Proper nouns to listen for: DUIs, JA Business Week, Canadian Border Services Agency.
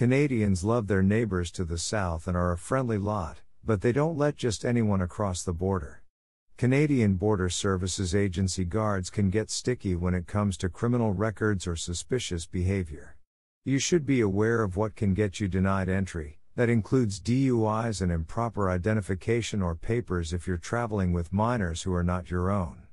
Canadians love their neighbors to the south and are a friendly lot, but they don't let just anyone across the border. Canadian Border Services Agency guards can get sticky when it comes to criminal records or suspicious behavior. You should be aware of what can get you denied entry. That includes DUIs and improper identification or papers if you're traveling with minors who are not your own.